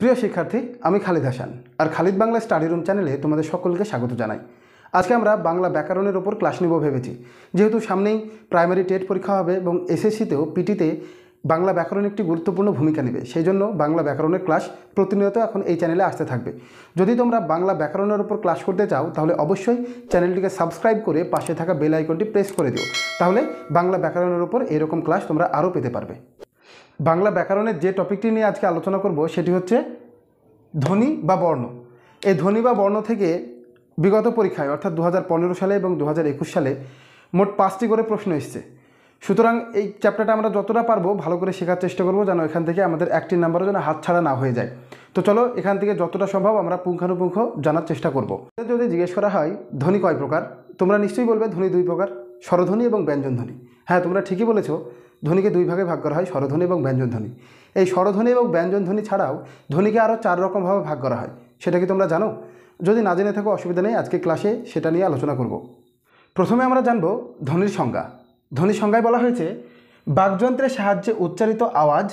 প্রিয় শিক্ষার্থী আমি খালিদ হাসান আর খালিদ বাংলা স্টাডি রুম চ্যানেলে তোমাদের সকলকে স্বাগত জানাই। আজকে আমরা বাংলা ব্যাকরণের ওপর ক্লাস নেব ভেবেছি। যেহেতু সামনেই প্রাইমারি টেট পরীক্ষা হবে এবং এসএসসিতেও পিটিতে বাংলা ব্যাকরণ একটি গুরুত্বপূর্ণ ভূমিকা নেবে, সেই জন্য বাংলা ব্যাকরণের ক্লাস প্রতিনিয়ত এখন এই চ্যানেলে আসতে থাকবে। যদি তোমরা বাংলা ব্যাকরণের ওপর ক্লাস করতে চাও তাহলে অবশ্যই চ্যানেলটিকে সাবস্ক্রাইব করে পাশে থাকা বেল আইকনটি প্রেস করে দিও, তাহলে বাংলা ব্যাকরণের ওপর এরকম ক্লাস তোমরা আরও পেতে পারবে। বাংলা ব্যাকরণের যে টপিকটি নিয়ে আজকে আলোচনা করব সেটি হচ্ছে ধ্বনি বা বর্ণ। এই ধ্বনি বা বর্ণ থেকে বিগত পরীক্ষায় অর্থাৎ 2015 সালে এবং 2021 সালে মোট 5টি করে প্রশ্ন এসছে। সুতরাং এই চ্যাপ্টারটা আমরা যতটা পারবো ভালো করে শেখার চেষ্টা করব, যেন এখান থেকে আমাদের একটি নাম্বারও যেন হাতছাড়া না হয়ে যায়। তো চলো এখান থেকে যতটা সম্ভব আমরা পুঙ্খানুপুঙ্খ জানার চেষ্টা করব। যদি জিজ্ঞেস করা হয় ধ্বনি কয় প্রকার, তোমরা নিশ্চয়ই বলবে ধ্বনি দুই প্রকার, স্বরধ্বনি এবং ব্যঞ্জনধ্বনি। হ্যাঁ, তোমরা ঠিকই বলেছো, ধ্বনিকে দুই ভাগে ভাগ করা হয়, স্বরধ্বনি এবং ব্যঞ্জনধ্বনি। এই স্বরধ্বনি এবং ব্যঞ্জনধ্বনি ছাড়াও ধ্বনিকে আরও 4 রকমভাবে ভাগ করা হয়, সেটা কি তোমরা জানো? যদি না জেনে থাকো অসুবিধা নেই, আজকে ক্লাসে সেটা নিয়ে আলোচনা করব। প্রথমে আমরা জানব ধ্বনির সংজ্ঞা। ধ্বনির সংজ্ঞায় বলা হয়েছে বাকযন্ত্রের সাহায্যে উচ্চারিত আওয়াজ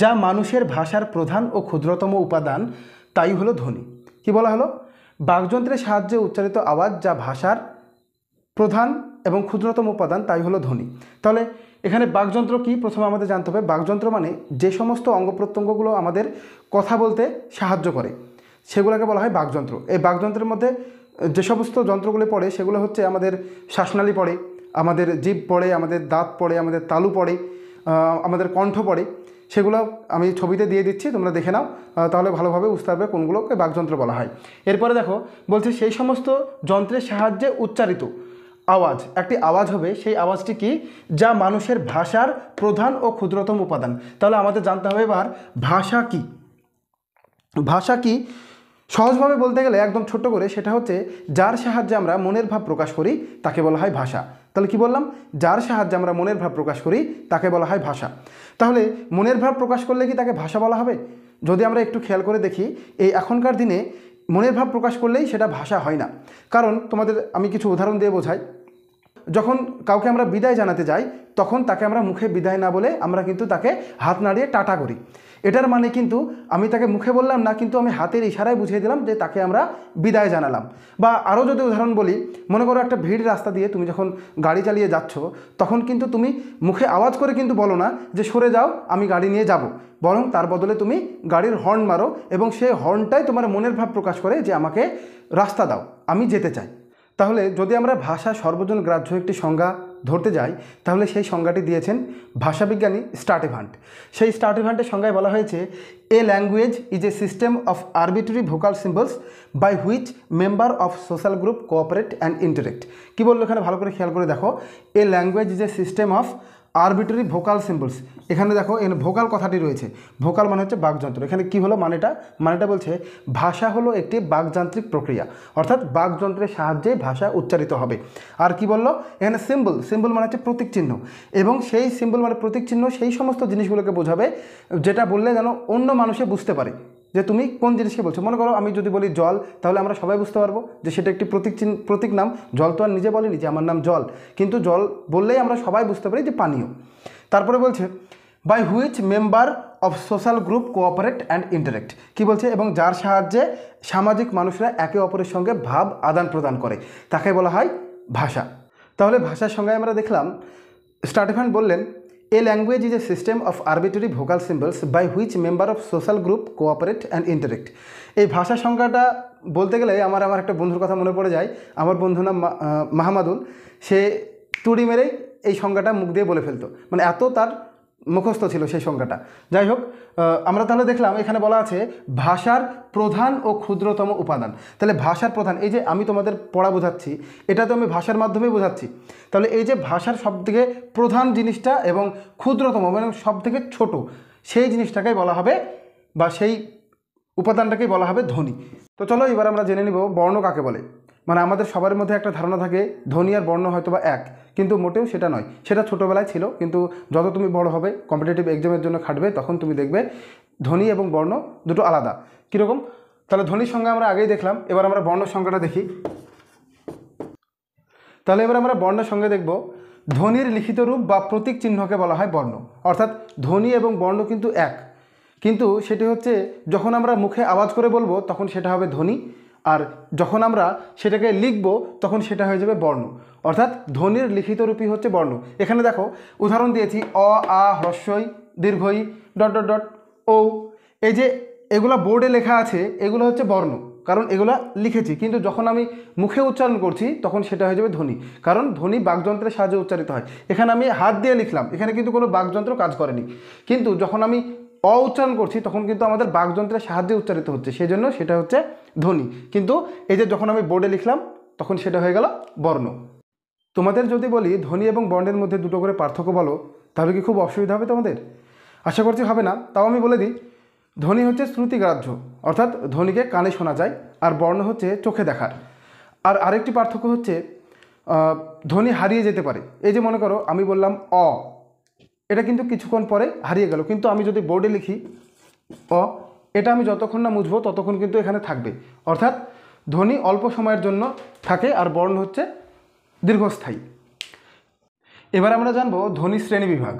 যা মানুষের ভাষার প্রধান ও ক্ষুদ্রতম উপাদান, তাই হলো ধ্বনি। কি বলা হলো? বাকযন্ত্রের সাহায্যে উচ্চারিত আওয়াজ যা ভাষার প্রধান এবং ক্ষুদ্রতম উপাদান, তাই হলো ধ্বনি। তাহলে এখানে বাকযন্ত্র কি প্রথমে আমাদের জানতে হবে। বাকযন্ত্র মানে যে সমস্ত অঙ্গপ্রত্যঙ্গগুলো আমাদের কথা বলতে সাহায্য করে সেগুলোকে বলা হয় বাকযন্ত্র। এই বাকযন্ত্রের মধ্যে যে সমস্ত যন্ত্রগুলো পড়ে সেগুলো হচ্ছে আমাদের শ্বাসনালী পড়ে, আমাদের জিভ পড়ে, আমাদের দাঁত পড়ে, আমাদের তালু পড়ে, আমাদের কণ্ঠ পড়ে। সেগুলো আমি ছবিতে দিয়ে দিচ্ছি, তোমরা দেখে নাও, তাহলে ভালোভাবে বুঝতে পারবে কোনগুলোকে বাকযন্ত্র বলা হয়। এরপরে দেখো বলছে সেই সমস্ত যন্ত্রের সাহায্যে উচ্চারিত আওয়াজ, একটি আওয়াজ হবে সেই আওয়াজটি কি যা মানুষের ভাষার প্রধান ও ক্ষুদ্রতম উপাদান। তাহলে আমাদের জানতে হবে এবার ভাষা কি। ভাষা কি সহজভাবে বলতে গেলে একদম ছোট করে সেটা হচ্ছে যার সাহায্যে আমরা মনের ভাব প্রকাশ করি তাকে বলা হয় ভাষা। তাহলে কি বললাম? যার সাহায্যে আমরা মনের ভাব প্রকাশ করি তাকে বলা হয় ভাষা। তাহলে মনের ভাব প্রকাশ করলে কি তাকে ভাষা বলা হবে? যদি আমরা একটু খেয়াল করে দেখি এই এখনকার দিনে মনের ভাব প্রকাশ করলেই সেটা ভাষা হয় না। কারণ তোমাদের আমি কিছু উদাহরণ দিয়ে বোঝাই। যখন কাউকে আমরা বিদায় জানাতে যাই তখন তাকে আমরা মুখে বিদায় না বলে আমরা কিন্তু তাকে হাত নাড়িয়ে টাটা করি। এটার মানে কিন্তু আমি তাকে মুখে বললাম না, কিন্তু আমি হাতের ইশারায় বুঝিয়ে দিলাম যে তাকে আমরা বিদায় জানালাম। বা আরও যদি উদাহরণ বলি, মনে করো একটা ভিড় রাস্তা দিয়ে তুমি যখন গাড়ি চালিয়ে যাচ্ছ তখন কিন্তু তুমি মুখে আওয়াজ করে কিন্তু বলো না যে সরে যাও আমি গাড়ি নিয়ে যাব, বরং তার বদলে তুমি গাড়ির হর্ন মারো এবং সেই হর্নটাই তোমার মনের ভাব প্রকাশ করে যে আমাকে রাস্তা দাও, আমি যেতে চাই। তাহলে যদি আমরা ভাষা সর্বজন গ্রাহ্য একটি সংজ্ঞা ধরতে যাই তাহলে সেই সংজ্ঞাটি দিয়েছেন ভাষাবিজ্ঞানী স্ট্র্যাটিভ্যান্ট। সেই স্ট্র্যাটিভ্যান্টের সংজ্ঞায় বলা হয়েছে a language is a system of arbitrary vocal symbols by which member of social group cooperate and interact. কী বললো এখানে ভালো করে খেয়াল করে দেখো, a language is a system of arbitrary vocal symbols. এখানে দেখো এখানে ভোকাল কথাটি রয়েছে, ভোকাল মানে হচ্ছে বাকযন্ত্র। এখানে কি হলো মানেটা? মানেটা বলছে ভাষা হলো একটি বাকযান্ত্রিক প্রক্রিয়া, অর্থাৎ বাকযন্ত্রের সাহায্যে ভাষা উচ্চারিত হবে। আর কি বললো এখানে? সিম্বল। সিম্বল মানে হচ্ছে প্রতীক চিহ্ন, এবং সেই সিম্বল মানে প্রতীক চিহ্ন সেই সমস্ত জিনিসগুলোকে বোঝাবে যেটা বললে যেন অন্য মানুষে বুঝতে পারে যে তুমি কোন জিনিসকে বলছো। মনে করো আমি যদি বলি জল, তাহলে আমরা সবাই বুঝতে পারবো যে সেটা একটি প্রতীক নাম। জল তো আর নিজে বলিনি যে আমার নাম জল, কিন্তু জল বললেই আমরা সবাই বুঝতে পারি যে পানীয়। তারপরে বলছে by which member of social group cooperate and interact. কি বলছে? এবং যার সাহায্যে সামাজিক মানুষরা একে অপরের সঙ্গে ভাব আদান প্রদান করে তাকে বলা হয় ভাষা। তাহলে ভাষার সঙ্গে আমরা দেখলাম স্ট্র্যাটিভ্যান্ট বললেন A language is a system of arbitrary vocal symbols by which member of social group cooperate and interact. এই ভাষা সংজ্ঞাটা বলতে গেলে আমার একটা বন্ধুর কথা মনে পড়ে যায়। আমার বন্ধুর নাম মাহমুদুল। সে তুড়ি মেরেই এই সংজ্ঞাটা মুখ দিয়ে বলে ফেলতো, মানে এত তার মুখস্থ ছিল সেই সংজ্ঞাটা। যাই হোক, আমরা তাহলে দেখলাম এখানে বলা আছে ভাষার প্রধান ও ক্ষুদ্রতম উপাদান। তাহলে ভাষার প্রধান, এই যে আমি তোমাদের পড়া বোঝাচ্ছি এটা তো আমি ভাষার মাধ্যমে বোঝাচ্ছি। তাহলে এই যে ভাষার সবথেকে প্রধান জিনিসটা এবং ক্ষুদ্রতম মানে সবথেকে ছোট সেই জিনিসটাকেই বলা হবে বা সেই উপাদানটাকেই বলা হবে ধ্বনি। তো চলো এবার আমরা জেনে নিব বর্ণ কাকে বলে। মানে আমাদের সবার মধ্যে একটা ধারণা থাকে ধ্বনি আর বর্ণ হয়তো বা এক, কিন্তু মোটেও সেটা নয়। সেটা ছোটোবেলায় ছিল, কিন্তু যত তুমি বড় হবে কম্পিটিটিভ এক্সামের জন্য খাটবে তখন তুমি দেখবে ধ্বনি এবং বর্ণ দুটো আলাদা। কীরকম? তাহলে ধ্বনির সংজ্ঞা আমরা আগেই দেখলাম, এবার আমরা বর্ণের সংজ্ঞাটা দেখি। তাহলে এবার আমরা বর্ণের সংজ্ঞা দেখব। ধ্বনির লিখিত রূপ বা প্রতীক চিহ্নকে বলা হয় বর্ণ, অর্থাৎ ধ্বনি এবং বর্ণ কিন্তু এক। किन्तु सेटी होच्छे जखन आमरा मुखे आवाज करे बोलबो तखन सेटा होबे ध्वनि और जखन आमरा सेटाके लिखबो तखन सेटा होये जाबे बर्ण अर्थात ध्वनिर लिखित रूपी होच्छे बर्ण। एखाने देखो उदाहरण दिएछि अ आ ह्रस्व ई दीर्घ ई डट डट डट ओ एई जे एगुला बोर्डे लेखा आछे एगुलो होच्छे बर्ण कारण एगुला लिखेछि किन्तु जखन आमी मुखे उच्चारण करछि तखन सेटा होये जाबे ध्वनि कारण ध्वनि वाक्यंत्रेर साहाय्ये उच्चारित हय। एखाने आमी हाथ दिए लिखलाम एखाने किन्तु कोनो वाक्यंत्र काज करेनि किन्तु जखन आमी अ उच्चारण करछि तखन किन्तु आमादेर वाक्यंत्रेर साहाय्ये उच्चारित होच्छे सेजोन्नो सेटा होच्छे ध्वनि किन्तु एई जे जखन आमी बोर्डे लिखलाम तखन सेटा हये गेल बर्ण। तोमादेर जोदि बोली ध्वनि एबं बर्णेर मध्ये दुटो करे पार्थक्य बोलो ताहले कि खूब असुविधा हबे तोमादेर? आशा करछि हबे ना। ताओ आमी बोले दिई ध्वनि होच्छे श्रुतिग्राह्य अर्थात ध्वनि के काने शोना जाय और बर्ण होच्छे चोखे देखार। और आरेकटी पार्थक्य होच्छे ध्वनि हारिये जेते पारे। एई जे मने करो आमी बोललाम अ এটা কিন্তু কিছুক্ষণ পরে হারিয়ে গেল কিন্তু আমি যদি বোর্ডে লিখি অ এটা আমি যতক্ষণ না মুছবো ততক্ষণ কিন্তু এখানে থাকবে অর্থাৎ ধ্বনি অল্প সময়ের জন্য থাকে আর বর্ণ হচ্ছে দীর্ঘস্থায়ী। এবার আমরা জানবো ধ্বনি শ্রেণী বিভাগ।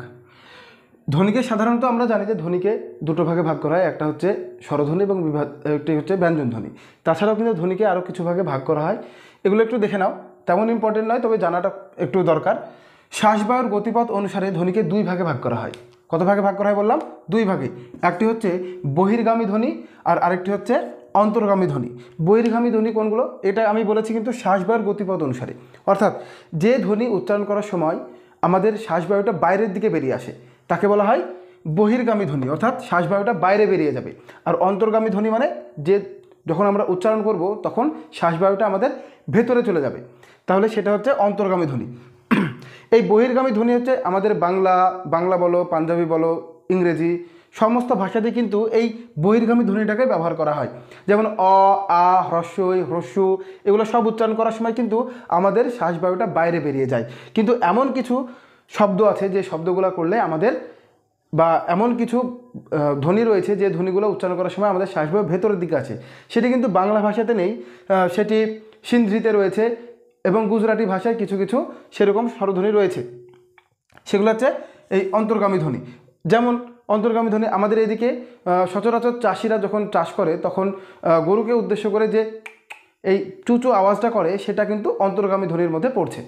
ধ্বনিকে সাধারণত আমরা জানি যে ধ্বনিকে দুটো ভাগে ভাগ করা হয়, একটা হচ্ছে স্বরধ্বনি এবং একটি হচ্ছে ব্যঞ্জনধ্বনি। তাছাড়াও কিন্তু ধ্বনিকে আরও কিছু ভাগে ভাগ করা হয়, এগুলো একটু দেখে নাও, তেমন ইম্পর্টেন্ট নয় তবে জানাটা একটু দরকার। श्वासवायुर गतिपथ अनुसारे ध्वनि के दुई भागे भाग करा हय। कत भागे भाग करा हय बोललाम दुई भागे, एकटी होच्छे बहिर्गामी ध्वनि और आरेकटी होच्छे अंतर्गामी ध्वनि। बहिर्गामी ध्वनि कोनगुलो एटा आमी बोलेछि किन्तु श्वासवायुर गतिपथ अनुसारे अर्थात जे ध्वनि उच्चारण करार समय आमादेर श्वासवायुटा बाइरेर दिके बेरिये आसे ताके बला हय बहिर्गामी ध्वनि अर्थात श्वासवायुटा बाइरे बेरिये जाबे। और अंतर्गामी ध्वनि माने जे যখন আমরা উচ্চারণ করব তখন শ্বাসবায়ুটা আমাদের ভেতরে চলে যাবে, তাহলে সেটা হচ্ছে অন্তর্গামী ধ্বনি। এই বহির্গামী ধ্বনি হচ্ছে আমাদের বাংলা বলো পাঞ্জাবি বলো ইংরেজি সমস্ত ভাষাতে কিন্তু এই বহির্গামী ধ্বনিটাকে ব্যবহার করা হয়, যেমন অ আ হ্রস্ব ই হ্রস্ব এগুলো সব উচ্চারণ করার সময় কিন্তু আমাদের শ্বাসবায়ুটা বাইরে বেরিয়ে যায়। কিন্তু এমন কিছু শব্দ আছে যে শব্দগুলো করলে আমাদের বা এমন কিছু ধ্বনি রয়েছে যে ধ্বনিগুলো উচ্চারণ করার সময় আমাদের শ্বাসবায়ু ভেতরের দিকে আছে, সেটি কিন্তু বাংলা ভাষাতে নেই, সেটি সিন্ধরিতে রয়েছে এবং গুজরাটি ভাষায় কিছু কিছু সেরকম স্বরধ্বনি রয়েছে, সেগুলো হচ্ছে এই অন্তর্গামী ধ্বনি। যেমন অন্তর্গামী ধ্বনি আমাদের এদিকে সচরাচর চাষিরা যখন চাষ করে তখন গরুকে উদ্দেশ্য করে যে এই চুচু আওয়াজটা করে সেটা কিন্তু অন্তর্গামী ধ্বনির মধ্যে পড়ছে।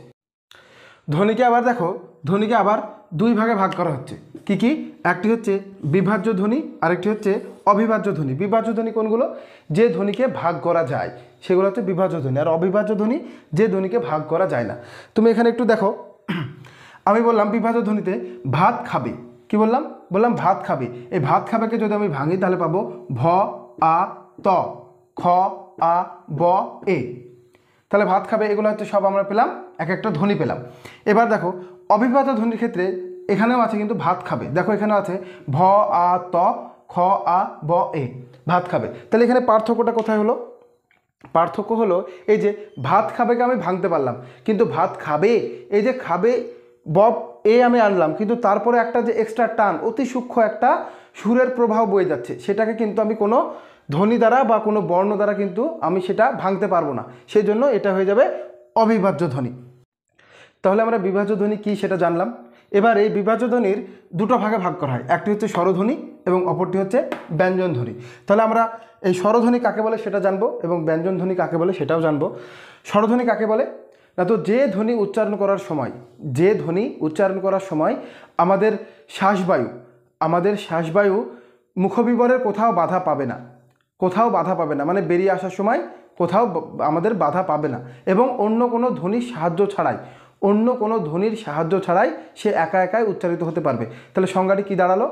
ধ্বনিকে আবার দেখো, ধ্বনিকে আবার দুই ভাগে ভাগ করা হচ্ছে কি কি, একটি হচ্ছে বিভাজ্য ধ্বনি আর একটি হচ্ছে অবিভাজ্য ধ্বনি। বিভাজ্য ধ্বনি কোনগুলো, যে ধ্বনিকে ভাগ করা যায় সেগুলো হচ্ছে বিভাজ্য ধ্বনি, আর অবিভাজ্য ধ্বনি যে ধ্বনিকে ভাগ করা যায় না। তুমি এখানে একটু দেখো, আমি বললাম বিভাজ্য ধ্বনিতে ভাত খাবে, কি বললাম, বললাম ভাত খাবে। এই ভাত খাবেকে যদি আমি ভাঙি তাহলে পাবো ভ আ ত খ আ ব এ, তাহলে ভাত খাবে এগুলো হচ্ছে সব আমরা পেলাম এক একটা ধ্বনি পেলাম। এবার দেখো অবিভাজ্য ধ্বনির ক্ষেত্রে এখানেও আছে কিন্তু ভাত খাবে, দেখো এখানেও আছে ভ আ ত খ আ ব এ ভাত খাবে, তাহলে এখানে পার্থক্যটা কোথায় হলো? পার্থক্য হলো এই যে ভাত খাবেকে আমি ভাঙতে পারলাম কিন্তু ভাত খাবে এই যে খাবে ব এ আমি আনলাম কিন্তু তারপরে একটা যে এক্সট্রা টান অতি সূক্ষ্ম একটা সুরের প্রভাব বয়ে যাচ্ছে সেটাকে কিন্তু আমি কোনো ধ্বনি দ্বারা বা কোনো বর্ণ দ্বারা কিন্তু আমি সেটা ভাঙতে পারবো না, সেই জন্য এটা হয়ে যাবে অবিভাজ্য ধ্বনি। তাহলে আমরা বিভাজ্য ধ্বনি কী সেটা জানলাম। এবার এই বিভাজ্য ধ্বনির দুটো ভাগে ভাগ করা হয়, একটি হচ্ছে স্বরধ্বনি এবং অপরটি হচ্ছে ব্যঞ্জনধ্বনি। তাহলে আমরা এই স্বরধ্বনি কাকে বলে সেটা জানবো এবং ব্যঞ্জনধ্বনি কাকে বলে সেটাও জানবো। স্বরধ্বনি কাকে বলে না, তো যে ধ্বনি উচ্চারণ করার সময় আমাদের শ্বাসবায়ু মুখবিবরের কোথাও বাধা পাবে না, মানে বেরিয়ে আসার সময় কোথাও আমাদের বাধা পাবে না এবং অন্য কোনো ধ্বনির সাহায্য ছাড়াই সে একা একাই উচ্চারিত হতে পারবে। তাহলে সংজ্ঞাটি কী দাঁড়ালো,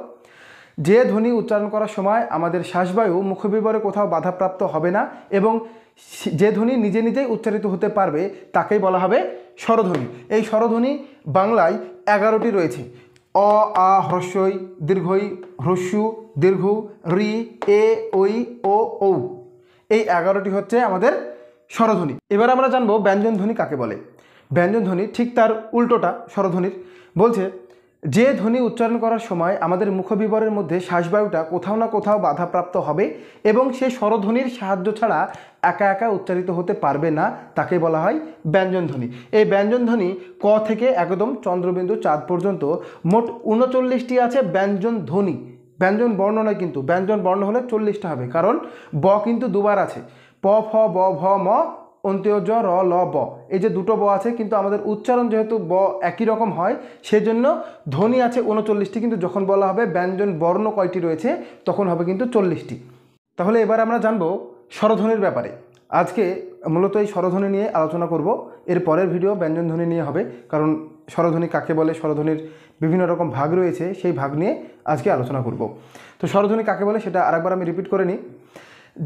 যে ধ্বনি উচ্চারণ করার সময় আমাদের শ্বাসবায়ু মুখবিবরে কোথাও বাধাপ্রাপ্ত হবে না এবং যে ধ্বনি নিজে নিজেই উচ্চারিত হতে পারবে তাকেই বলা হবে স্বরধ্বনি। এই স্বরধ্বনি বাংলায় 11টি রয়েছে, অ আ হ্রস্ব ই দীর্ঘ ই হ্রস্ব দীর্ঘ রি এ ঐ ও ঔ, এই 11টি হচ্ছে আমাদের স্বরধ্বনি। এবার আমরা জানবো ব্যঞ্জনধ্বনি কাকে বলে। ব্যঞ্জনধ্বনি ঠিক তার উল্টোটা স্বরধ্বনির, বলছে যে ধ্বনি উচ্চারণ করার সময় আমাদের মুখবিবরের মধ্যে শ্বাসবায়ুটা কোথাও না কোথাও বাধাপ্রাপ্ত হবে এবং সে স্বরধ্বনির সাহায্য ছাড়া একা একা উচ্চারিত হতে পারবে না তাকে বলা হয় ব্যঞ্জনধ্বনি। এই ব্যঞ্জনধ্বনি ক থেকে একদম চন্দ্রবিন্দু চাঁদ পর্যন্ত মোট 39টি আছে ব্যঞ্জনধ্বনি, व्यंजन बर्ण नय किन्तु व्यंजन बर्ण हले 40टा हबे कारण ब किन्तु दुबार आछे प फ ब भ म अंत्यज र ल ब एई जे दुटो ब आछे किन्तु आमादेर उच्चारण जेहेतु ब एकई रकम हय सेजोन्नो ध्वनि आछे 39टी किन्तु जखन बला हबे व्यंजन बर्ण कयटी रयेछे तखन हबे किन्तु 40टी। ताहले एबार आमरा जानबो स्वरध्वनिर ब्यापारे। আজকে মূলত এই স্বরধ্বনি নিয়ে আলোচনা করব। এর পরের ভিডিও ব্যঞ্জনধ্বনি নিয়ে হবে কারণ স্বরধ্বনি কাকে বলে, স্বরধ্বনির বিভিন্ন রকম ভাগ রয়েছে, সেই ভাগ নিয়ে আজকে আলোচনা করব। তো স্বরধ্বনি কাকে বলে সেটা আরেকবার আমি রিপিট করে নিই।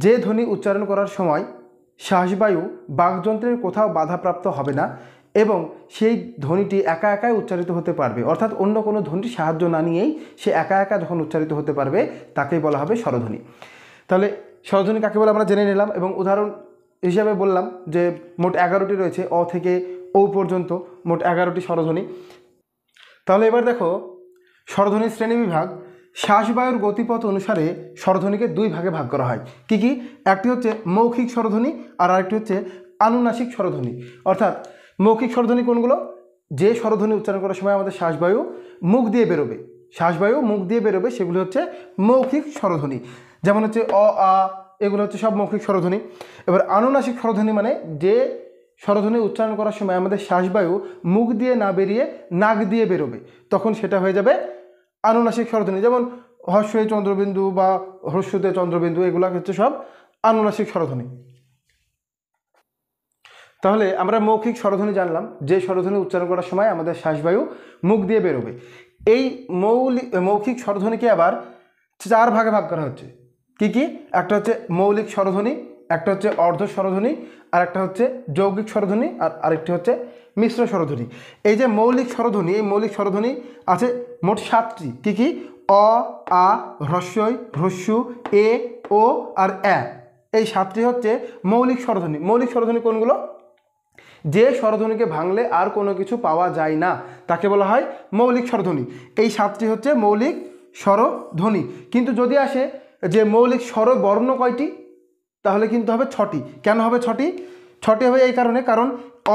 যে ধ্বনি উচ্চারণ করার সময় শ্বাসবায়ু বাকযন্ত্রের কোথাও বাধাপ্রাপ্ত হবে না এবং সেই ধ্বনিটি একা একাই উচ্চারিত হতে পারবে, অর্থাৎ অন্য কোনো ধ্বনির সাহায্য না নিয়েই সে একা একা যখন উচ্চারিত হতে পারবে তাকেই বলা হবে স্বরধ্বনি। তাহলে স্বরধ্বনি কাকে বলে আমরা জেনে নিলাম এবং উদাহরণ हिसाब से बोललाम जे मोट 11टी रही है अ थेके ओ पर्यन्त मोट 11टी स्वरध्वनि। ताहले एबार देखो स्वरध्वनि श्रेणी विभाग। श्वासवायुर गतिपथ अनुसारे स्वरध्वनि के दुई भागे भाग करा हय कि एकटी होच्छे मौखिक स्वरध्वनि और आरेकटी होच्छे आनुनासिक स्वरध्वनि। अर्थात मौखिक स्वरध्वनि कोनगुलो जे स्वरध्वनि उच्चारण करार समय आमादेर श्वासवायु मुख दिये बेरोबे, श्वासवायु मुख दिये बेरोबे सेगुलो होच्छे मौखिक स्वरध्वनि। जेमन होच्छे अ आ এগুলো হচ্ছে সব মৌখিক স্বরধ্বনি। এবার আনুনাসিক স্বরধ্বনি মানে যে স্বরধ্বনি উচ্চারণ করার সময় আমাদের শ্বাসবায়ু মুখ দিয়ে না বেরিয়ে নাক দিয়ে বেরোবে, তখন সেটা হয়ে যাবে আনুনাসিক স্বরধ্বনি। যেমন হর্ষে চন্দ্রবিন্দু বা হর্ষতে চন্দ্রবিন্দু, এগুলো হচ্ছে সব আনুনাসিক স্বরধ্বনি। তাহলে আমরা মৌখিক স্বরধ্বনি জানলাম যে স্বরধ্বনি উচ্চারণ করার সময় আমাদের শ্বাসবায়ু মুখ দিয়ে বেরোবে। এই মৌখিক স্বরধ্বনিকে আবার চার ভাগে ভাগ করা হচ্ছে কি? একটা হচ্ছে মৌলিক স্বরধ্বনি, একটা হচ্ছে অর্ধ স্বরধ্বনি, আর একটা হচ্ছে যৌগিক স্বরধ্বনি, আর আরেকটি হচ্ছে মিশ্র স্বরধ্বনি। এই যে মৌলিক স্বরধ্বনি, এই মৌলিক স্বরধ্বনি আছে মোট 7টি। কি? অ আ হ্রস্ব ই হ্রস্যু এ ও আর এ, এই 7টি হচ্ছে মৌলিক স্বরধ্বনি। মৌলিক স্বরধ্বনি কোনগুলো? যে স্বরধ্বনিকে ভাঙলে আর কোনো কিছু পাওয়া যায় না তাকে বলা হয় মৌলিক স্বরধ্বনি। এই 7টি হচ্ছে মৌলিক স্বরধ্বনি। কিন্তু যদি আসে যে মৌলিক স্বর বর্ণ কয়টি, তাহলে কিন্তু হবে 6টি। কেন হবে 6টি? 6টি হবে এই কারণে কারণ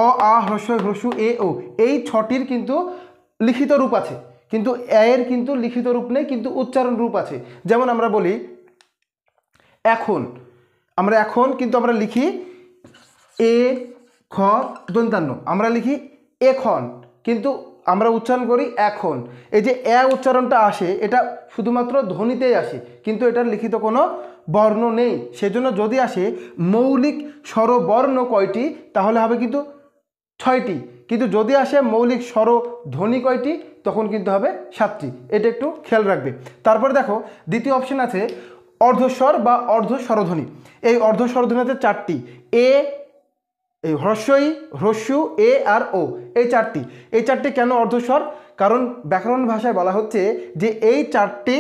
অ আ হ্রস্ব হ্রস্যু এ ও এই 6টির কিন্তু লিখিত রূপ আছে, কিন্তু এ এর কিন্তু লিখিত রূপ নেই, কিন্তু উচ্চারণ রূপ আছে। যেমন আমরা বলি এখন, আমরা এখন কিন্তু আমরা লিখি এ খ দন্তান্ন, আমরা লিখি এখন, কিন্তু আমরা উচ্চারণ করি এখন। এই যে এ উচ্চারণটা আসে এটা শুধুমাত্র ধ্বনিতেই আসে, কিন্তু এটার লিখিত কোনো বর্ণ নেই। সেজন্য যদি আসে মৌলিক স্বরবর্ণ কয়টি, তাহলে হবে কিন্তু 6টি। কিন্তু যদি আসে মৌলিক স্বরধ্বনি কয়টি, তখন কিন্তু হবে 7টি। এটা একটু খেয়াল রাখবে। তারপরে দেখো দ্বিতীয় অপশন আছে অর্ধস্বর বা অর্ধ স্বরধ্বনি। এই অর্ধ স্বরধ্বনিতে 4টি, এ এই হ্রস্বই হ্রস্যু এ আর ও, এই 4টি। এই 4টি কেন অর্ধস্বর? কারণ ব্যাকরণ ভাষায় বলা হচ্ছে যে এই 4টি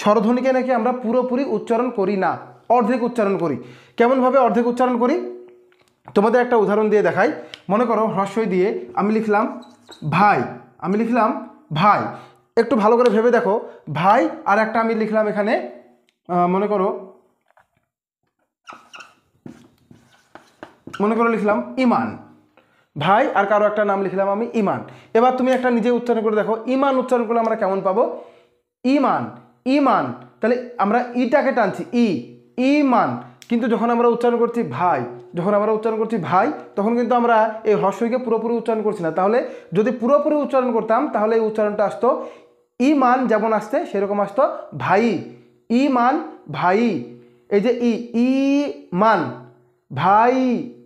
স্বরধ্বনিকে নাকি আমরা পুরোপুরি উচ্চারণ করি না, অর্ধেক উচ্চারণ করি। কেমনভাবে অর্ধেক উচ্চারণ করি তোমাদের একটা উদাহরণ দিয়ে দেখাই। মনে করো হ্রস্বই দিয়ে আমি লিখলাম ভাই, আমি লিখলাম ভাই, একটু ভালো করে ভেবে দেখো ভাই। আর একটা আমি লিখলাম এখানে মনে করো লিখলাম ইমান ভাই, আর কারো একটা নাম লিখলাম আমি ইমান। এবার তুমি একটা নিজে উচ্চারণ করে দেখো ইমান উচ্চারণ করলে আমরা কেমন পাবো? ইমান ইমান, তাহলে আমরা ইটাকে টানছি ই ইমান। কিন্তু যখন আমরা উচ্চারণ করছি ভাই, যখন আমরা উচ্চারণ করছি ভাই, তখন কিন্তু আমরা এই হ্রস্বইকে পুরোপুরি উচ্চারণ করছি না। তাহলে যদি পুরোপুরি উচ্চারণ করতাম তাহলে এই উচ্চারণটা আসতো ইমান যেমন আসতে সেরকম আসতো ভাই ইমান ভাই। এই যে ই মান ভাই,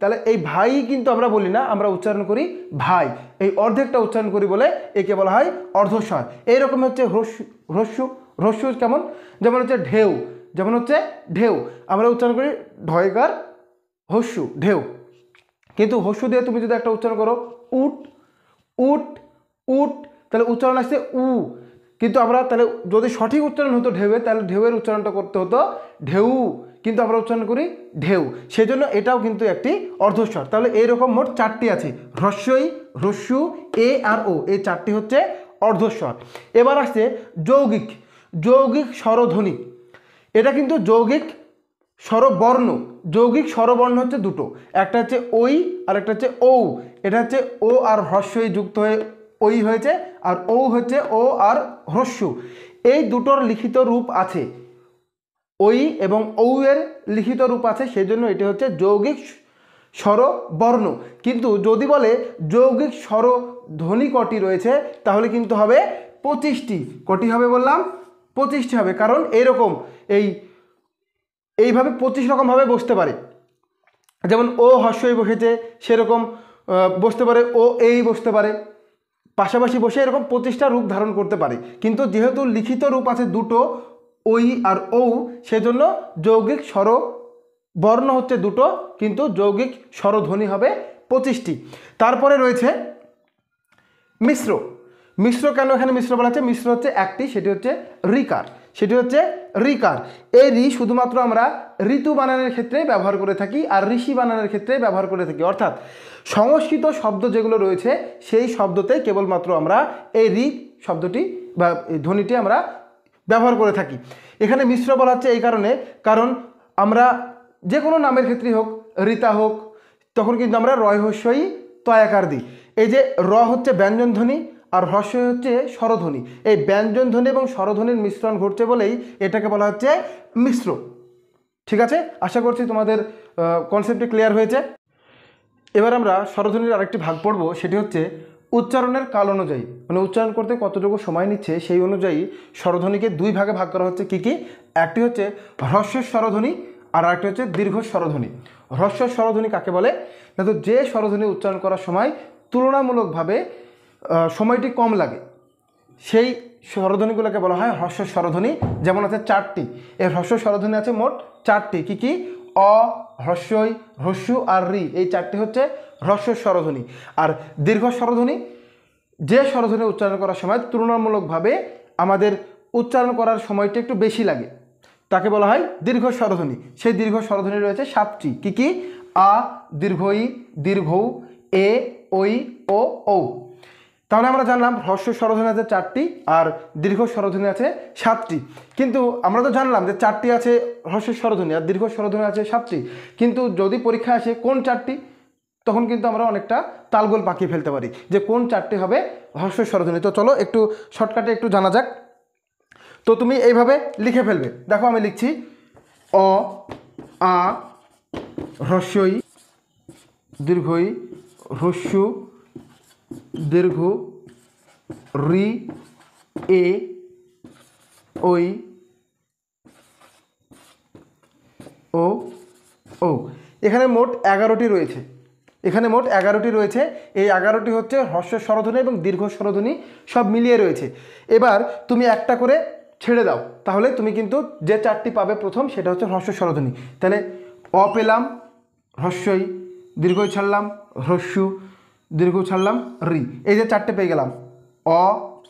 তাহলে এই ভাই কিন্তু আমরা বলি না, আমরা উচ্চারণ করি ভাই। এই অর্ধেকটা উচ্চারণ করি বলে একে বলা হয় অর্ধস্বর। এইরকম হচ্ছে হ্রস্যু হ্রস্যু হ্রস্যু কেমন? যেমন হচ্ছে ঢেউ, যেমন হচ্ছে ঢেউ আমরা উচ্চারণ করি ঢয়কার হস্যু ঢেউ, কিন্তু হস্যু দিয়ে তুমি যদি একটা উচ্চারণ করো উট উট উট, তাহলে উচ্চারণ আসছে উ। কিন্তু আমরা তাহলে যদি সঠিক উচ্চারণ হতো ঢেউয়ের, তাহলে ঢেউয়ের উচ্চারণটা করতে হতো ঢেউ, কিন্তু আমরা উচ্চারণ করি ঢেউ। সেজন্য এটাও কিন্তু একটি অর্ধস্বর। তাহলে এইরকম মোট 4টি আছে, হ্রস্বই হ্রস্যু এ আর ও, এই 4টি হচ্ছে অর্ধস্বর। এবার আসছে যৌগিক যৌগিক স্বরধ্বনি। এটা কিন্তু যৌগিক স্বরবর্ণ। যৌগিক স্বরবর্ণ হচ্ছে দুটো, একটা হচ্ছে ওই আর একটা হচ্ছে ও। এটা হচ্ছে ও আর হ্রস্বই যুক্ত হয়ে ওই হয়েছে, আর ও হচ্ছে ও আর হ্রস্যু। এই দুটোর লিখিত রূপ আছে, ওই এবং ঔ এর লিখিত রূপ আছে, সেজন্য এটি হচ্ছে যৌগিক স্বরবর্ণ। কিন্তু যদি বলে যৌগিক স্বরধ্বনি কটি রয়েছে তাহলে কিন্তু হবে 25টি। কটি হবে বললাম? 25টি হবে, কারণ এরকম এইভাবে 25 রকমভাবে বসতে পারে। যেমন ও হস্যই বসেছে, সেরকম বসতে পারে, ও এই বসতে পারে, পাশাপাশি বসে এরকম 25টা রূপ ধারণ করতে পারে। কিন্তু যেহেতু লিখিত রূপ আছে দুটো, ওই আর ঔ, সেজন্য যৌগিক স্বরবর্ণ হচ্ছে দুটো, কিন্তু যৌগিক স্বরধ্বনি হবে 25টি। তারপরে রয়েছে মিশ্র। মিশ্র কেন এখানে মিশ্র বলা হচ্ছে? মিশ্র হচ্ছে একটি, সেটি হচ্ছে ঋকার। সেটি হচ্ছে ঋকার। এই ঋ শুধুমাত্র আমরা ঋতু বানানের ক্ষেত্রে ব্যবহার করে থাকি আর ঋষি বানানের ক্ষেত্রে ব্যবহার করে থাকি, অর্থাৎ সংস্কৃত শব্দ যেগুলো রয়েছে সেই শব্দতে কেবলমাত্র আমরা এই ঋ শব্দটি বা ধ্বনিটি আমরা ব্যবহার করে থাকি। এখানে মিশ্র বলা হচ্ছে এই কারণে, কারণ আমরা যে কোনো নামের ক্ষেত্রেই হোক, ঋতা হোক, তখন কিন্তু আমরা রয় হস্যই তয়াকার দিই। এই যে র হচ্ছে ব্যঞ্জনধ্বনি আর হস্য হচ্ছে স্বরধ্বনি, এই ব্যঞ্জনধ্বনি এবং স্বরধ্বনির মিশ্রণ ঘটছে বলেই এটাকে বলা হচ্ছে মিশ্র। ঠিক আছে, আশা করছি তোমাদের কনসেপ্টটি ক্লিয়ার হয়েছে। এবার আমরা স্বরধ্বনির আরেকটি ভাগ পড়ব, সেটি হচ্ছে উচ্চারণের কাল অনুযায়ী, মানে উচ্চারণ করতে কতটুকু সময় নিচ্ছে সেই অনুযায়ী স্বরধ্বনিকে দুই ভাগে ভাগ করা হচ্ছে। কি কি? একটি হচ্ছে হ্রস্ব স্বরধ্বনি আর আরেকটি হচ্ছে দীর্ঘ স্বরধ্বনি। হ্রস্ব স্বরধ্বনি কাকে বলে? না তো যে স্বরধ্বনি উচ্চারণ করার সময় তুলনামূলকভাবে সময়টি কম লাগে, সেই স্বরধ্বনিগুলোকে বলা হয় হ্রস্ব স্বরধ্বনি। যেমন আছে 4টি, এই হ্রস্ব স্বরধ্বনি আছে মোট 4টি। কি কি? অ, হ্রস্বই, হ্রস্যু আর রি, এই 4টি হচ্ছে হ্রস্ব স্বরধ্বনি। আর দীর্ঘ স্বরধ্বনি যে স্বরধ্বনি উচ্চারণ করার সময় তুলনামূলকভাবে আমাদের উচ্চারণ করার সময়টি একটু বেশি লাগে, তাকে বলা হয় দীর্ঘ স্বরধ্বনি। সেই দীর্ঘ স্বরধ্বনি রয়েছে 7টি। কি কি? আ, দীর্ঘ ই, দীর্ঘ উ, এ, ওই, ও, ঔ। তাহলে আমরা জানলাম হ্রস্ব স্বরধ্বনি আছে 4টি আর দীর্ঘ স্বরধ্বনি আছে 7টি। কিন্তু আমরা তো জানলাম যে 4টি আছে হ্রস্ব স্বরধ্বনি আর দীর্ঘ স্বরধ্বনি আছে 7টি, কিন্তু যদি পরীক্ষা আসে কোন 4টি, তখন কিন্তু আমরা অনেকটা তালগোল পাকিয়ে ফেলতে পারি যে কোন 4টি হবে হ্রস্ব স্বরধ্বনি। তো চলো একটু শর্টকাটে একটু জানা যাক। তো তুমি এইভাবে লিখে ফেলবে, দেখো আমি লিখছি অ, আ, হ্রস্বই, দীর্ঘই, হ্রস্যু, দীর্ঘ, রি, এ, ওই, ও, ও। এখানে মোট 11টি রয়েছে। এই 11টি হচ্ছে হ্রস্ব স্বরধ্বনি এবং দীর্ঘ স্বরধ্বনি সব মিলিয়ে রয়েছে। এবার তুমি একটা করে ছেড়ে দাও, তাহলে তুমি কিন্তু যে 4টি পাবে প্রথম সেটা হচ্ছে হ্রস্ব স্বরধ্বনি। তাহলে অ পেলাম হ্রস্বই, দীর্ঘই ছাড়লাম হ্রস্যু, দীর্ঘ ছাড়লাম রি, এই যে 4টে পেয়ে গেলাম অ,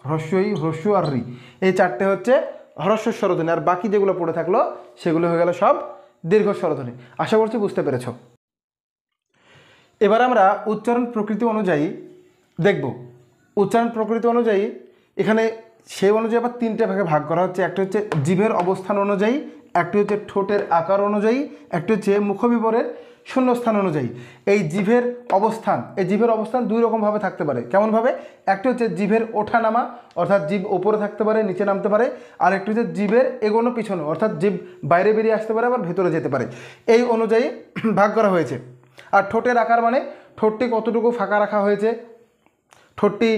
হ্রস্বই, হ্রস্য আর রি, এই 4টে হচ্ছে হ্রস্ব স্বরধ্বনি। আর বাকি যেগুলো পড়ে থাকলো সেগুলো হয়ে গেল সব দীর্ঘ স্বরধ্বনি। আশা করছি বুঝতে পেরেছ। এবার আমরা উচ্চারণ প্রকৃতি অনুযায়ী দেখব। উচ্চারণ প্রকৃতি অনুযায়ী এখানে সেই অনুযায়ী আবার 3টে ভাগে ভাগ করা হচ্ছে। একটা হচ্ছে জিভের অবস্থান অনুযায়ী, একটি হচ্ছে ঠোঁটের আকার অনুযায়ী, একটি হচ্ছে মুখবিবরের শূন্যস্থান অনুযায়ী। এই জিভের অবস্থান, দুই রকমভাবে থাকতে পারে। কেমনভাবে? একটি হচ্ছে জিভের ওঠানামা, অর্থাৎ জিভ ওপরে থাকতে পারে, নিচে নামতে পারে। আর একটি হচ্ছে জিভের এগোনো পিছনো, অর্থাৎ জিভ বাইরে বেরিয়ে আসতে পারে আবার ভেতরে যেতে পারে, এই অনুযায়ী ভাগ করা হয়েছে। আর ঠোঁটের আকার মানে ঠোঁটটি কতটুকু ফাঁকা রাখা হয়েছে, ঠোঁটটি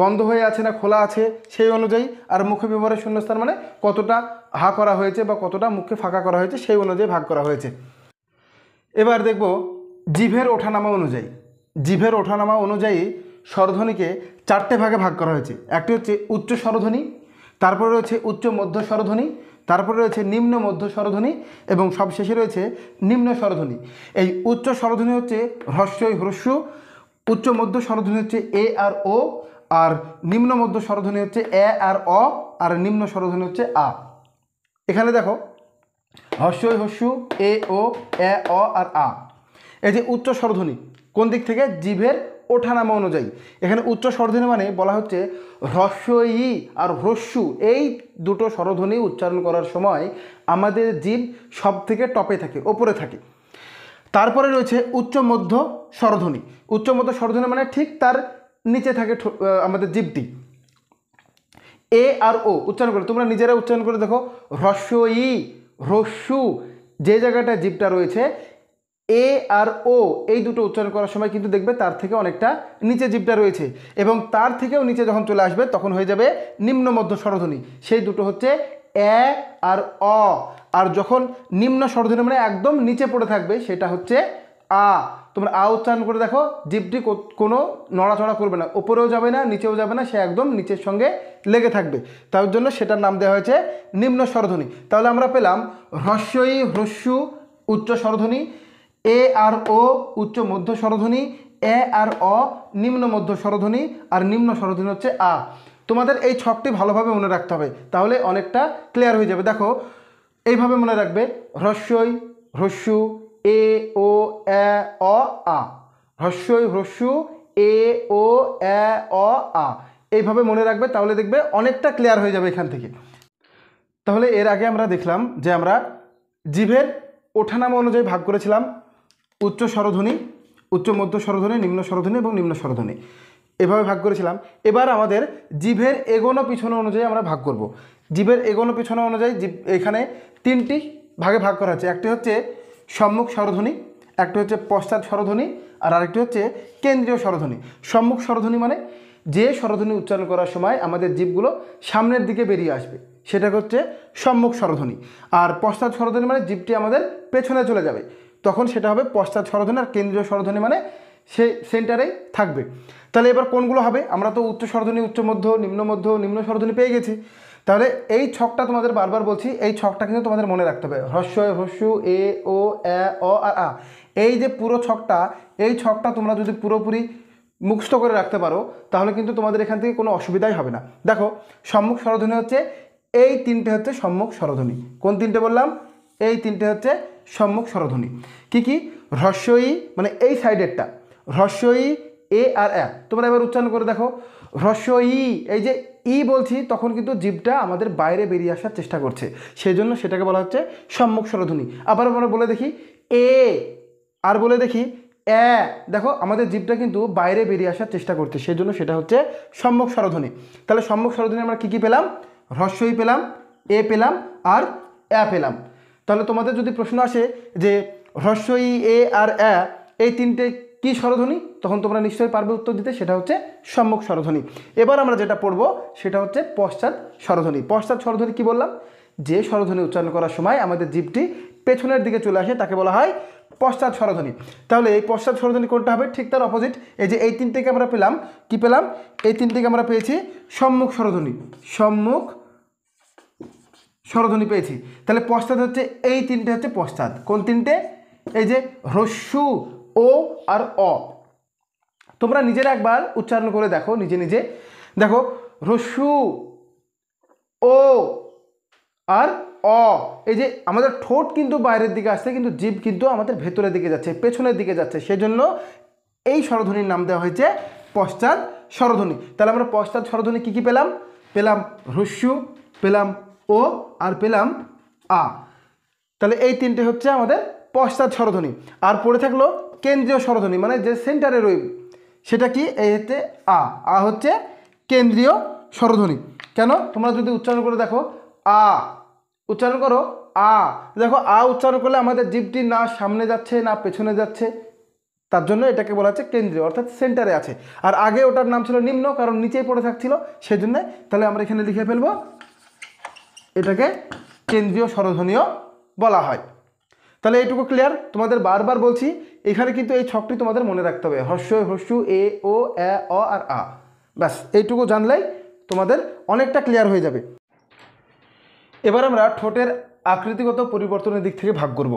বন্ধ হয়ে আছে না খোলা আছে, সেই অনুযায়ী। আর মুখে বিবরের শূন্যস্থান মানে কতটা হা করা হয়েছে বা কতটা মুখে ফাঁকা করা হয়েছে, সেই অনুযায়ী ভাগ করা হয়েছে। এবার দেখব জিভের ওঠানামা অনুযায়ী। স্বরধ্বনিকে 4টে ভাগে ভাগ করা হয়েছে। একটি হচ্ছে উচ্চ স্বরধ্বনি, তারপরে রয়েছে উচ্চ মধ্য স্বরধ্বনি, তারপরে রয়েছে নিম্ন মধ্য স্বরধ্বনি এবং সবশেষে রয়েছে নিম্ন স্বরধ্বনি। এই উচ্চ স্বরধ্বনি হচ্ছে হ্রস্বই, হ্রস্য, উচ্চ মধ্য স্বরধ্বনি হচ্ছে এ আর ও, আর নিম্ন মধ্য স্বরধ্বনি হচ্ছে এ আর অ, আর নিম্ন স্বরধ্বনি হচ্ছে আ। এখানে দেখো হস্যই, হস্যু, এ, ও, এ, অ আর আ। এই যে উচ্চ স্বরধ্বনি কোন দিক থেকে? জিভের ওঠানামা অনুযায়ী। এখানে উচ্চ স্বরধ্বনি মানে বলা হচ্ছে হ্রস্বই আর হ্রস্যু, এই দুটো স্বরধ্বনি উচ্চারণ করার সময় আমাদের জিভ সব থেকে টপে থাকে, ওপরে থাকে। তারপরে রয়েছে উচ্চ মধ্য স্বরধ্বনি। উচ্চ মধ্য স্বরধ্বনি মানে ঠিক তার নিচে থাকে আমাদের জিভটি। ए आर ओ उच्चारण करो तुम्हारा निजेरा उच्चारण कर देखो ह्रस्वई ह्रस्व जे जगहटा जीभटा रयेछे ए आर ओ एई दुटो उच्चारण करार समय किन्तु देखबे तार थेके अनेकटा नीचे जीभटा रयेछे एबं तार थेकेओ नीचे जखन चले आसबे तखन हये जाबे निम्न मध्य स्वरध्वनि सेई दुटो होच्छे ए आर अ और जखन निम्न स्वरध्वनि माने एकदम नीचे पड़े थाकबे सेटा होच्छे आ তোমরা আ উচ্চারণ করে দেখো জিভটি কোনো নড়াচড়া করবে না উপরেও যাবে না নিচেও যাবে না সে একদম নিচের সঙ্গে লেগে থাকবে তার জন্য সেটার নাম দেওয়া হয়েছে নিম্ন স্বরধ্বনি তাহলে আমরা পেলাম হ্রস্ব ই হ্রস্ব উচ্চ স্বরধ্বনি এ আর ও উচ্চ মধ্য স্বরধ্বনি এ আর অ নিম্ন মধ্য স্বরধ্বনি আর নিম্ন স্বরধ্বনি হচ্ছে আ তোমাদের এই ছকটি ভালোভাবে মনে রাখতে হবে তাহলে অনেকটা ক্লিয়ার হয়ে যাবে দেখো এইভাবে মনে রাখবে হ্রস্ব ই হ্রস্ব ए ओ ए अ आ ह्रस्व ह्रस्व ए ओ ए अ आ এইভাবে মনে রাখবে তাহলে দেখবে অনেকটা ক্লিয়ার হয়ে যাবে এখান থেকে তাহলে এর আগে আমরা দেখলাম যে আমরা জিভের ওঠানামা অনুযায়ী ভাগ করেছিলাম উচ্চ স্বরধ্বনি উচ্চ মধ্য স্বরধ্বনি নিম্ন স্বরধ্বনি এবং নিম্ন স্বরধ্বনি এভাবে ভাগ করেছিলাম এবার আমাদের জিভের এগোনো পিছনো অনুযায়ী আমরা ভাগ করব জিভের এগোনো পিছনো অনুযায়ী এখানে তিনটি ভাগে ভাগ করা আছে একটি হচ্ছে सम्मुख स्वरध्वनि एक हे पश्चात स्वरध्वनि और आरेकटी हे केंद्रीय स्वरध्वनि सम्मुख स्वरध्वनि माने जे स्वरध्वनि उच्चारण करार समय आमादेर जीभगुलो सामनेर दिके बेरिये आसबे सेटा होच्छे सम्मुख स्वरध्वनि और पश्चात स्वरध्वनि माने जीभटी आमादेर पेछने चले जाबे तखन सेटा होबे पश्चात स्वरध्वनि और केंद्रीय स्वरध्वनि माने से सेंटारेई थाकबे ताहले एबार कोनगुलो होबे आमरा तो उच्च स्वरध्वनि उच्च मध्य निम्न स्वरध्वनि पेये गेছি তাহলে এই ছকটা তোমাদের বারবার বলছি এই ছকটা কিন্তু তোমাদের মনে রাখতে হবে হ্রস্ব হ্রস্ব এ ও এ অ আ এই যে পুরো ছকটা তোমরা যদি পুরোপুরি মুখস্থ করে রাখতে পারো তাহলে কিন্তু তোমাদের এখান থেকে কোনো অসুবিধাই হবে না দেখো সম্মুখ স্বরধ্বনি হচ্ছে এই তিনটে হচ্ছে সম্মুখ স্বরধ্বনি কোন তিনটে বললাম এই তিনটে হচ্ছে সম্মুখ স্বরধ্বনি কি কি হ্রস্ব ই মানে এই সাইডেরটা হ্রস্ব ই এ আর এ তোমরা এবার উচ্চারণ করে দেখো হ্রস্ব ই এই যে ই বলছি তখন কিন্তু জিভটা আমাদের বাইরে বেরিয়ে আসার চেষ্টা করছে সেজন্য সেটাকে বলা হচ্ছে সম্মুখ স্বরধ্বনি আবার আমরা বলে দেখি এ আর বলে দেখি এ দেখো আমাদের জিভটা কিন্তু বাইরে বেরিয়ে আসার চেষ্টা করছে সেজন্য সেটা হচ্ছে সম্মুখ স্বরধ্বনি তাহলে সম্মুখ স্বরধ্বনি আমরা কি কি পেলাম হ্রস্ব ই পেলাম এ পেলাম আর এ পেলাম তাহলে তোমাদের যদি প্রশ্ন আসে যে হ্রস্ব ই এ আর এ এই তিনটে কি স্বরধ্বনি তখন তোমরা নিশ্চয়ই পারবে উত্তর দিতে সেটা হচ্ছে সম্মুখ স্বরধ্বনি এবার আমরা যেটা পড়ব সেটা হচ্ছে পশ্চাৎ স্বরধ্বনি পশ্চাৎ স্বরধ্বনি কি বললাম যে স্বরধ্বনি উচ্চারণ করার সময় আমাদের জিভটি পেছনের দিকে চলে আসে তাকে বলা হয় পশ্চাৎ স্বরধ্বনি তাহলে এই পশ্চাৎ স্বরধ্বনি কোনটা হবে ঠিক তার অপোজিট এই যে এই তিনটিকে আমরা পেলাম কি পেলাম এই তিনটিকে আমরা পেয়েছি সম্মুখ স্বরধ্বনি পেয়েছি তাহলে পশ্চাৎ হচ্ছে এই তিনটে হচ্ছে পশ্চাৎ কোন তিনটে এই যে হ্রস্ব ओ और अ तुम्हारा निजे एक बार उच्चारण कर देखो निजे निजे देखो ह्रस्व ओ और अ ठोट किन्तु बाहर दिके आसছে किन्तु जीभ किन्तु আমাদের ভেতরের দিকে যাচ্ছে পেছনের দিকে যাচ্ছে সেজন্য এই স্বরধ্বনির নাম দেওয়া হয়েছে পশ্চাৎ স্বরধ্বনি তাহলে আমরা পশ্চাৎ স্বরধ্বনি কি কি পেলাম পেলাম ह्रস্ব পেলাম ও আর পেলাম আ তাহলে এই তিনটে হচ্ছে আমাদের পশ্চাৎ স্বরধ্বনি আর পড়ে থাকলো केंद्रीय स्वरध्वनि माने जे सेंटारे रही सेटा कि आ आ होच्छे केंद्रीय स्वरध्वनि केन तोमरा जो उच्चारण करे देखो आ उच्चारण करो आ देखो आ उच्चारण करले आमादेर जीभटी ना सामने जाच्छे ना पेछने जाच्छे तार जोन्नो एटाके बोला हच्छे केंद्रीय अर्थात सेंटारे आछे आर आगे ओटार नाम छिलो निम्न कारण नीचेई पड़े थाकछिलो सेइजोन्नो ताहले आमरा एखाने लिखे फेलबो एटाके केंद्रीय स्वरध्वनिओ बला हय তাহলে এইটুকু ক্লিয়ার তোমাদের বারবার বলছি এখানে কিন্তু এই ছকটি তোমাদের মনে রাখতে হবে হ্রস্ব হ্রস্ব এ ও এ অ আর আ ব্যাস এইটুকু জানলেই তোমাদের অনেকটা ক্লিয়ার হয়ে যাবে এবার আমরা ঠোঁটের আকৃতিগত পরিবর্তনের দিক থেকে ভাগ করব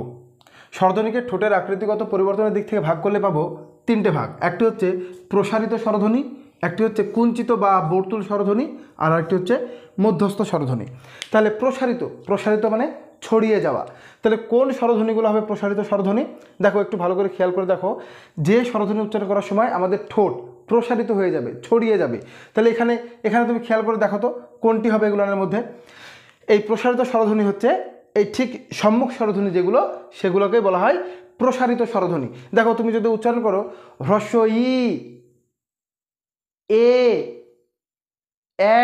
স্বরধ্বনিকে ঠোঁটের আকৃতিগত পরিবর্তনের দিক থেকে ভাগ করলে পাবো তিনটে ভাগ একটি হচ্ছে প্রসারিত স্বরধ্বনি একটি হচ্ছে কুঞ্চিত বা বর্তুল স্বরধ্বনি আর আরেকটি হচ্ছে মধ্যস্থ স্বরধ্বনি তাহলে প্রসারিত মানে ছড়িয়ে যাওয়া তাহলে কোন স্বরধ্বনিগুলো হবে প্রসারিত স্বরধ্বনি দেখো একটু ভালো করে খেয়াল করে দেখো যে স্বরধ্বনি উচ্চারণ করার সময় আমাদের ঠোঁট প্রসারিত হয়ে যাবে ছড়িয়ে যাবে তাহলে এখানে তুমি খেয়াল করে দেখো তো কোনটি হবে এগুলোর মধ্যে এই প্রসারিত স্বরধ্বনি হচ্ছে এই ঠিক সম্মুখ স্বরধ্বনি যেগুলো সেগুলোকে বলা হয় প্রসারিত স্বরধ্বনি দেখো তুমি যদি উচ্চারণ করো হ্রস্ব ই এ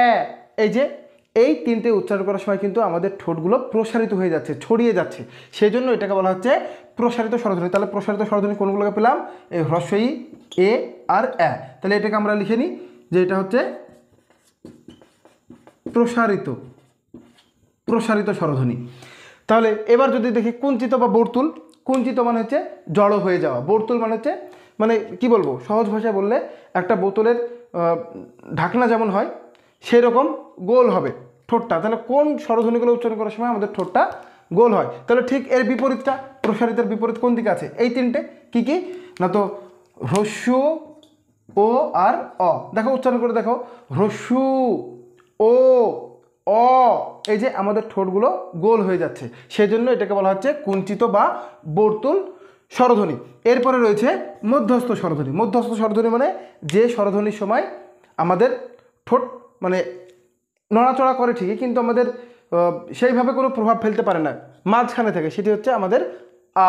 तीनटे उच्चारण करार समय क्योंकि हमारे ठोटगुलो प्रसारित हो जाए छड़िए जाए बला हे प्रसारित स्वरध्वनि। ताहले प्रसारित स्वरध्वनि कोनगुलोके पेलाम ह्रस्व ई ए और ए। ताहले एटाके आमरा लिखे नी जे एटा होच्छे प्रसारित प्रसारित स्वरध्वनि। ताहले एबार जोदि देखि कुंचित बा बर्तुल। कुंचित माने होच्छे जड़ो हये जावा, बर्तुल माने होच्छे माने कि बोलबो सहज भाषाय बोलले एकटा बोतलेर ढाकना जेमन हय सेई रकम गोल हबे ठोटटा। ताहले कोन स्वरध्वनिगुलो उच्चारण करार समय आमादेर ठोटटा गोल है। तो ठीक एर विपरीतटा प्रसारित विपरीत कोन दिके आछे एई तीनटे कि ना तो ह्रस्व ओ और अ। देखो उच्चारण करे देखो ह्रस्व ओ अ एई जे आमादेर ठोटगुलो गोल हो जाच्छे सेइजोन्नो एटाके बला हच्छे कुंचित बा बर्तुल स्वरध्वनि। एरपरे रयेछे मध्यस्थ स्वरध्वनि। मध्यस्थ स्वरध्वनि माने जे स्वरध्वनिर समय आमादेर ठोट माने नड़ाचड़ा करे ठीकई किन्तु आमादेर से भाव को प्रभाव फेलते परे ना माझखाने थाके सेटी होच्छे आमादेर आ।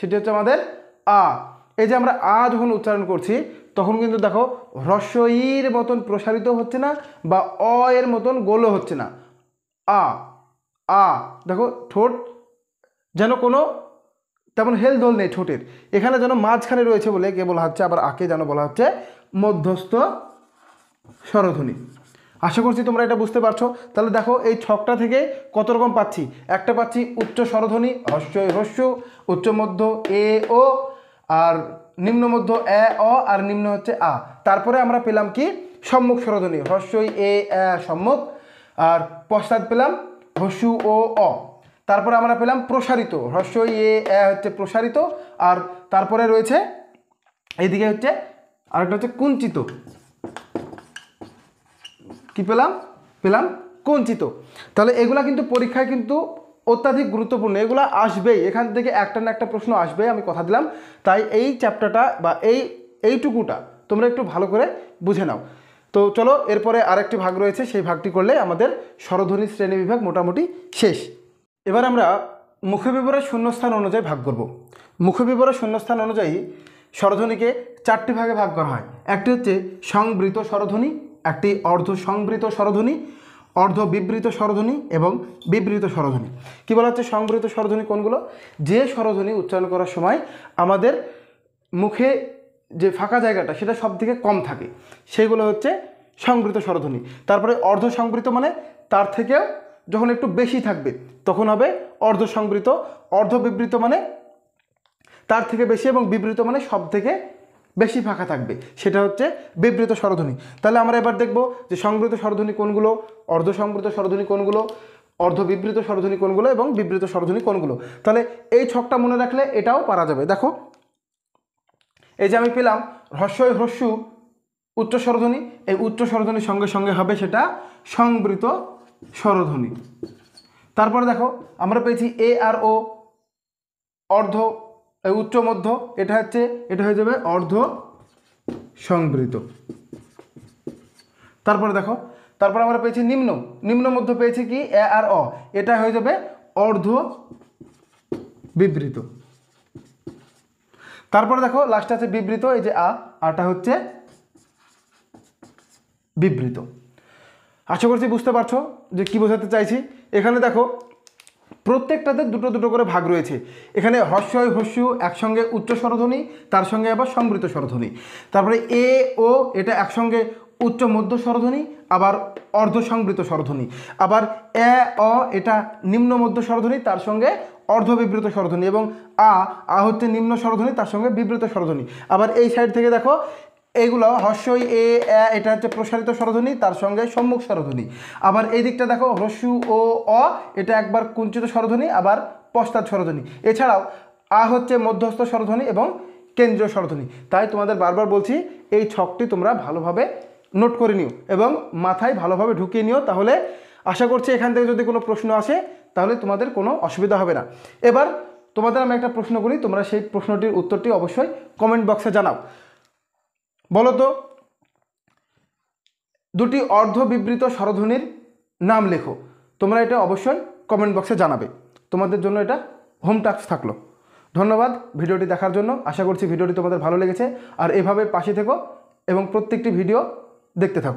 सेटी होच्छे आमादेर आ। एई जे आमरा आ जखन उच्चारण करछि तखन किन्तु देखो ह्रस्व ईर मतन प्रसारित होच्छे ना बा अ एर मतन गोलो होच्छे ना। आ आ देखो ठोट जेन कोनो तेमन हेलदोल नेই ठोटेर, एखाने जेन माझखाने रयेछे बोले के बला हच्छे आबार आके जेन बला हच्छे मध्यस्थ स्वरध्वनि। आशा करছি তোমরা এটা বুঝতে পারছো। তাহলে দেখো এই ছকটা থেকে কত রকম পাচ্ছি। একটা পাচ্ছি উচ্চ স্বরধ্বনি হ্রস্ব হ্রস্ব, উচ্চ মধ্য এ ও, আর নিম্ন মধ্য এ অ, আর নিম্ন হচ্ছে আ। তারপরে আমরা পেলাম কি সম্মুখ স্বরধ্বনি হ্রস্ব এ সম্মুখ, আর পশ্চাৎ পেলাম হ্রস্ব ও অ। তারপরে আমরা পেলাম প্রসারিত হ্রস্ব এ হচ্ছে প্রসারিত, আর তারপরে রয়েছে এইদিকে হচ্ছে আরেকটা হচ্ছে কুঞ্চিত कि पेलाम पेलाम कुंचित। ताहले एगुला किन्तु परीक्षाय किन्तु अत्यधिक गुरुत्वपूर्ण, एगुला आसबेई, एखान थेके एकटा ना एकटा प्रश्न आसबेई आमि कथा दिलाम। ताई एई চ্যাপ্টারটা बा एई এইটুকুটা तोमरा एकटु भालो करे बुझे नाओ। तो चलो एरपरे आरेकटी भाग रयेछे सेई भागटी करले आमादेर स्वरध्वनि श्रेणी विभाग मोटामुटी शेष। एबार आमरा मुखबिবরণ শূন্যস্থান অনুযায়ী भाग करब। मुखबिবরণ শূন্যস্থান অনুযায়ী स्वरध्वनिके चारटी भागे भाग करा हय। एकटी होच्छे संवৃত स्वरध्वनि, একটি অর্ধ সংবৃত স্বরধ্বনি, অর্ধ বিবৃত স্বরধ্বনি এবং বিবৃত স্বরধ্বনি। কি বলা হচ্ছে সংবৃত স্বরধ্বনি কোনগুলো? যে স্বরধ্বনি উচ্চারণ করার সময় আমাদের মুখে যে ফাঁকা জায়গাটা সেটা সবথেকে কম থাকে, সেগুলো হচ্ছে সংবৃত স্বরধ্বনি। তারপরে অর্ধ সংবৃত মানে তার থেকেও যখন একটু বেশি থাকবে তখন হবে অর্ধ সংবৃত, অর্ধ বিবৃত মানে তার থেকে বেশি এবং বিবৃত মানে সবথেকে বেশি ফাঁকা থাকবে সেটা হচ্ছে বিবৃত স্বরধ্বনি। তাহলে আমরা এবার দেখব যে সংবৃত স্বরধ্বনি কোনগুলো, অর্ধ সংবৃত স্বরধ্বনি কোনগুলো, অর্ধ বিবৃত স্বরধ্বনি কোনগুলো এবং বিবৃত স্বরধ্বনি কোনগুলো। তাহলে এই ছকটা মনে রাখলে এটাও পারা যাবে। দেখো এই যে আমি পেলাম হ্রস্ব হ্রস্ব উচ্চ স্বরধ্বনি, এই উচ্চ স্বরধ্বনির সঙ্গে সঙ্গে হবে সেটা সংবৃত স্বরধ্বনি। তারপরে দেখো আমরা পেয়েছি এ আর ও অর্ধ উচ্চ মধ্য, এটা হচ্ছে এটা হয়ে যাবে অর্ধ সংবৃত। তারপরে দেখো তারপর আমরা পেয়েছি নিম্ন নিম্ন মধ্য পেয়েছি কি এ আর অ, এটা হয়ে যাবে অর্ধ বিবৃত। তারপরে দেখো লাস্ট আছে বিবৃত, এই যে আ, আটা হচ্ছে বিবৃত। আশা করছি বুঝতে পারছো যে কি বোঝাতে চাইছি। এখানে দেখো প্রত্যেকটাতে দুটো দুটো করে ভাগ রয়েছে। এখানে হ্রস্ব হ্রস্ব একসঙ্গে উচ্চ স্বরধ্বনি, তার সঙ্গে আবার সংবৃত স্বরধ্বনি। তারপরে এ ও এটা একসঙ্গে উচ্চ মধ্য স্বরধ্বনি, আবার অর্ধ সংবৃত স্বরধ্বনি। আবার এ অ এটা নিম্ন মধ্য স্বরধ্বনি, তার সঙ্গে অর্ধ বিবৃত স্বরধ্বনি, এবং আ আ হচ্ছে নিম্ন স্বরধ্বনি তার সঙ্গে বিবৃত স্বরধ্বনি। আবার এই সাইড থেকে দেখো এইগুলো হ্রস্ব এ এটা হচ্ছে প্রসারিত স্বরধ্বনি, তার সঙ্গে সম্মুখ স্বরধ্বনি। আবার এই দিকটা দেখো হ্রস্ব ও অ এটা একবার কুঞ্চিত স্বরধ্বনি, আবার পশ্চাৎ স্বরধ্বনি। এছাড়াও আ হচ্ছে মধ্যস্থ স্বরধ্বনি এবং কেন্দ্রীয় স্বরধ্বনি। তাই তোমাদের বারবার বলছি এই ছকটি তোমরা ভালোভাবে নোট করে নিও এবং মাথায় ভালোভাবে ঢুকিয়ে নিও। তাহলে আশা করছি এখান থেকে যদি কোনো প্রশ্ন আসে তাহলে তোমাদের কোনো অসুবিধা হবে না। এবার তোমাদের আমি একটা প্রশ্ন করি, তোমরা সেই প্রশ্নটির উত্তরটি অবশ্যই কমেন্ট বক্সে জানাও। বলো তো দুটি অর্ধ বিবৃত স্বরধ্বনির নাম লেখো। তোমরা এটা অবশ্যই কমেন্ট বক্সে জানাবে। তোমাদের জন্য এটা হোম টাস্ক থাকলো। ধন্যবাদ ভিডিওটি দেখার জন্য। আশা করছি ভিডিওটি তোমাদের ভালো লেগেছে। আর এভাবে পাশে থেকো এবং প্রত্যেকটি ভিডিও দেখতে থাকো।